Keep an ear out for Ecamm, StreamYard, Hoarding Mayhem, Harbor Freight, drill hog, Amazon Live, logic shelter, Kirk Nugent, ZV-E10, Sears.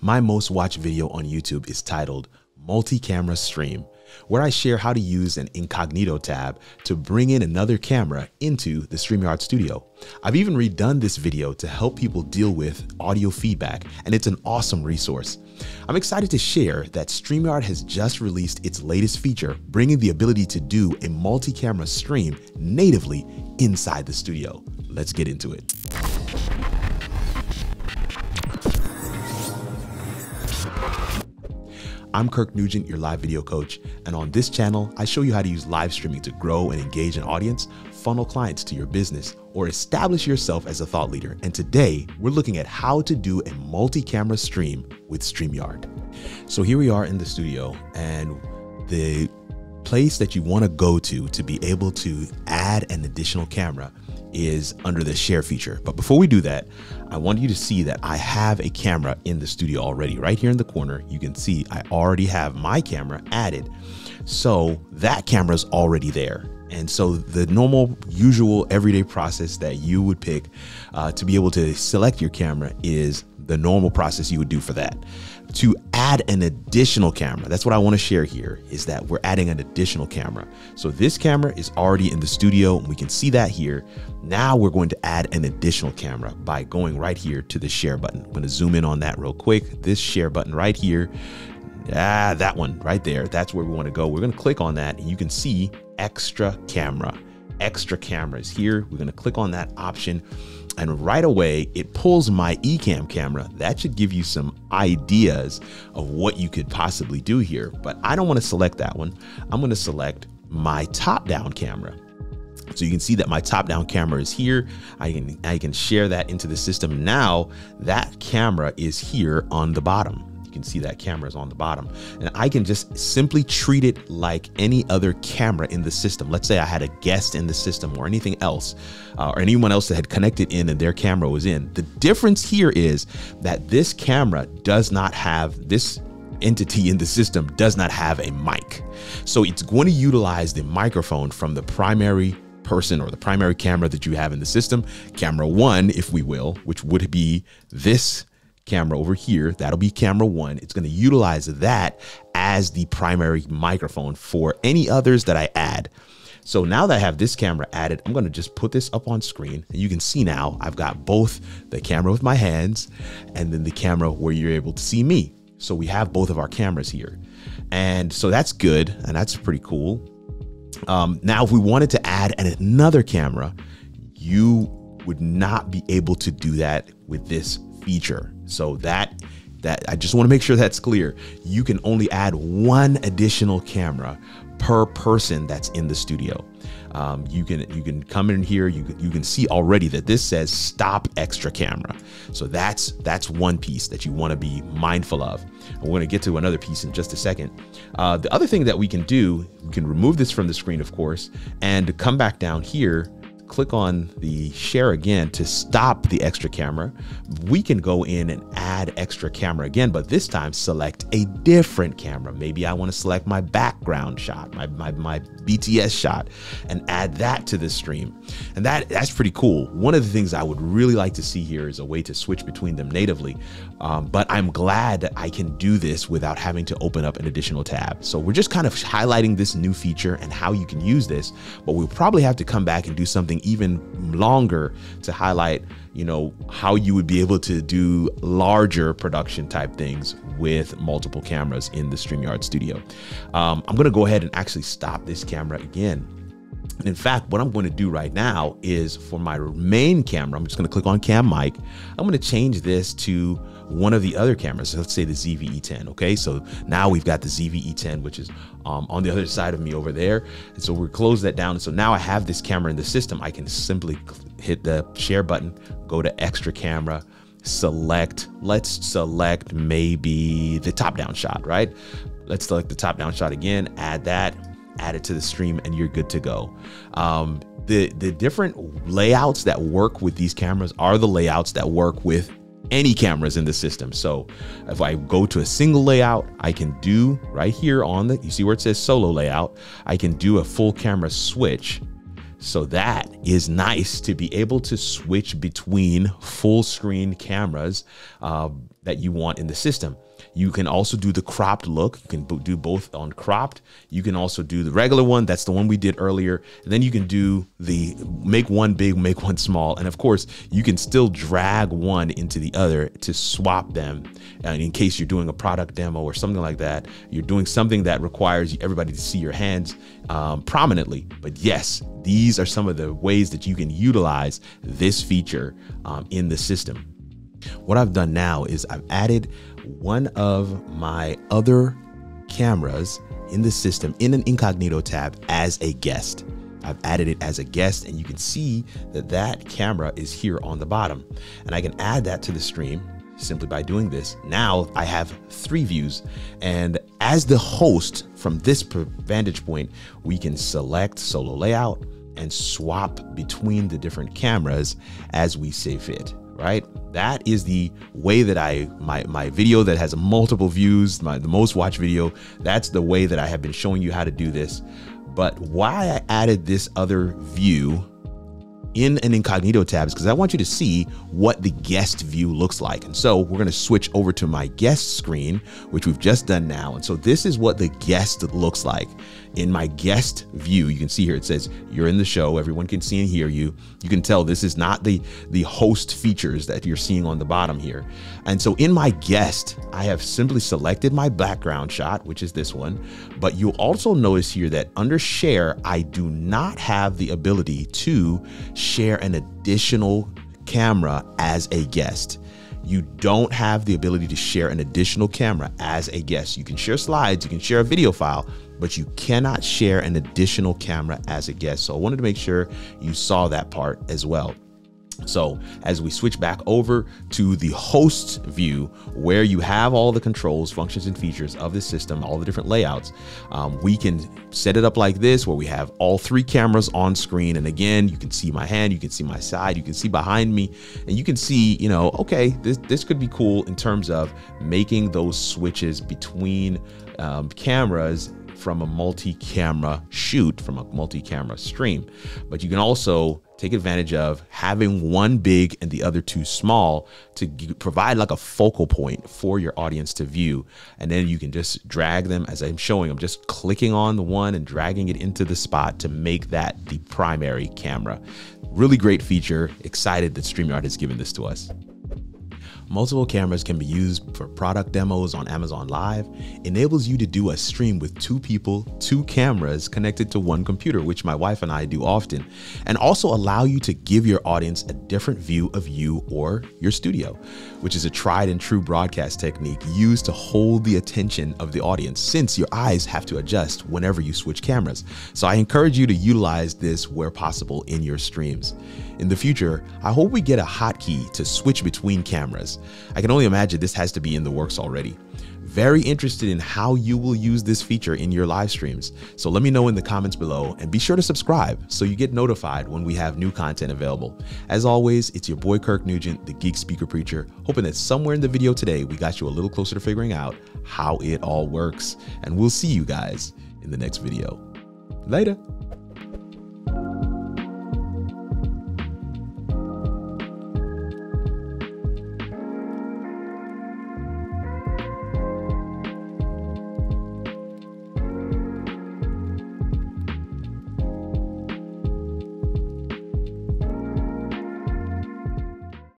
My most watched video on YouTube is titled Multi-Camera Stream, where I share how to use an incognito tab to bring in another camera into the StreamYard studio. I've even redone this video to help people deal with audio feedback, and it's an awesome resource. I'm excited to share that StreamYard has just released its latest feature, bringing the ability to do a multi-camera stream natively inside the studio. Let's get into it. I'm Kirk Nugent, your live video coach, and on this channel, I show you how to use live streaming to grow and engage an audience, funnel clients to your business, or establish yourself as a thought leader. And today, we're looking at how to do a multi-camera stream with StreamYard. So here we are in the studio, and the place that you want to be able to add an additional camera is under the share feature. But before we do that, I want you to see that I have a camera in the studio already. Right here in the corner, you can see I already have my camera added. So that camera is already there. And so the normal, usual, everyday process that you would pick to be able to select your camera is the normal process you would do for that. To add an additional camera, that's what I want to share here, is that we're adding an additional camera. So this camera is already in the studio, and we can see that here. Now we're going to add an additional camera by going right here to the share button. I'm going to zoom in on that real quick. This share button right here, that one right there, that's where we want to go. We're going to click on that, and you can see extra camera. Extra camera is here. We're going to click on that option. And right away, it pulls my Ecamm camera. That should give you some ideas of what you could possibly do here. But I don't want to select that one. I'm going to select my top-down camera. So you can see that my top-down camera is here. I can share that into the system. Now that camera is here on the bottom. You can see that camera is on the bottom, and I can just simply treat it like any other camera in the system. Let's say I had a guest in the system or anything else, or anyone else that had connected in and their camera was in. The difference here is that this camera does not have, this entity in the system does not have a mic. So it's going to utilize the microphone from the primary person or the primary camera that you have in the system. Camera one, if we will, which would be this camera over here, that'll be camera one. It's going to utilize that as the primary microphone for any others that I add. So now that I have this camera added, I'm going to just put this up on screen, and you can see now I've got both the camera with my hands and then the camera where you're able to see me. So we have both of our cameras here. And so that's good. And that's pretty cool. Now, if we wanted to add another camera, you would not be able to do that with this feature. So that I just want to make sure that's clear. You can only add one additional camera per person that's in the studio. You can come in here. You can see already that this says stop extra camera. So that's one piece that you want to be mindful of. And we're going to get to another piece in just a second. The other thing that we can do, we can remove this from the screen, of course, and come back down here. Click on the share again to stop the extra camera. We can go in and add extra camera again, but this time select a different camera. Maybe I want to select my background shot, my BTS shot, and add that to the stream. And that's pretty cool. One of the things I would really like to see here is a way to switch between them natively, but I'm glad that I can do this without having to open up an additional tab. So we're just kind of highlighting this new feature and how you can use this, but we'll probably have to come back and do something even longer to highlight, you know, how you would be able to do larger production type things with multiple cameras in the StreamYard studio. I'm going to go ahead and actually stop this camera again. And in fact, what I'm going to do right now is for my main camera, I'm just going to click on Cam Mic. I'm going to change this to one of the other cameras. So let's say the ZV-E10. Okay, so now we've got the ZV-E10, which is on the other side of me over there. And so we'll close that down. And so now I have this camera in the system. I can simply hit the share button, go to extra camera, select, let's select maybe the top down shot, right? Let's select the top down shot again, add that. Add it to the stream, and you're good to go. The different layouts that work with these cameras are the layouts that work with any cameras in the system. So if I go to a single layout, I can do right here on the, you see where it says solo layout, I can do a full camera switch. So that is nice to be able to switch between full screen cameras that you want in the system. You can also do the cropped look. You can do both on cropped. You can also do the regular one. That's the one we did earlier. And then you can do the make one big, make one small. And of course, you can still drag one into the other to swap them. And in case you're doing a product demo or something like that, you're doing something that requires everybody to see your hands prominently. But yes, these are some of the ways that you can utilize this feature in the system. What I've done now is I've added one of my other cameras in the system in an incognito tab as a guest. I've added it as a guest, and you can see that that camera is here on the bottom, and I can add that to the stream simply by doing this. Now I have three views, and as the host from this vantage point, we can select solo layout and swap between the different cameras as we see fit. Right? That is the way that my video that has multiple views, the most watched video, that's the way that I have been showing you how to do this. But why I added this other view in an incognito tab is because I want you to see what the guest view looks like. And so we're going to switch over to my guest screen, which we've just done now. And so this is what the guest looks like. In my guest view, you can see here, it says you're in the show. Everyone can see and hear you. You can tell this is not the host features that you're seeing on the bottom here. And so in my guest, I have simply selected my background shot, which is this one. But you'll also notice here that under share, I do not have the ability to share an additional camera as a guest. You don't have the ability to share an additional camera as a guest. You can share slides, you can share a video file, but you cannot share an additional camera as a guest. So I wanted to make sure you saw that part as well. So as we switch back over to the host view, where you have all the controls, functions, and features of the system, all the different layouts, we can set it up like this, where we have all three cameras on screen. And again, you can see my hand, you can see my side, you can see behind me, and you can see, you know, okay, this could be cool in terms of making those switches between cameras from a multi-camera shoot, from a multi-camera stream. But you can also take advantage of having one big and the other two small to provide like a focal point for your audience to view. And then you can just drag them, as I'm showing, I'm just clicking on the one and dragging it into the spot to make that the primary camera. Really great feature. Excited that StreamYard has given this to us. Multiple cameras can be used for product demos on Amazon Live. Enables you to do a stream with two people, two cameras connected to one computer, which my wife and I do often, and also allow you to give your audience a different view of you or your studio, which is a tried and true broadcast technique used to hold the attention of the audience, since your eyes have to adjust whenever you switch cameras. So I encourage you to utilize this where possible in your streams. In the future, I hope we get a hotkey to switch between cameras. I can only imagine this has to be in the works already. Very interested in how you will use this feature in your live streams. So let me know in the comments below, and be sure to subscribe so you get notified when we have new content available. As always, it's your boy Kirk Nugent, the Geek Speaker Preacher, hoping that somewhere in the video today, we got you a little closer to figuring out how it all works. And we'll see you guys in the next video. Later.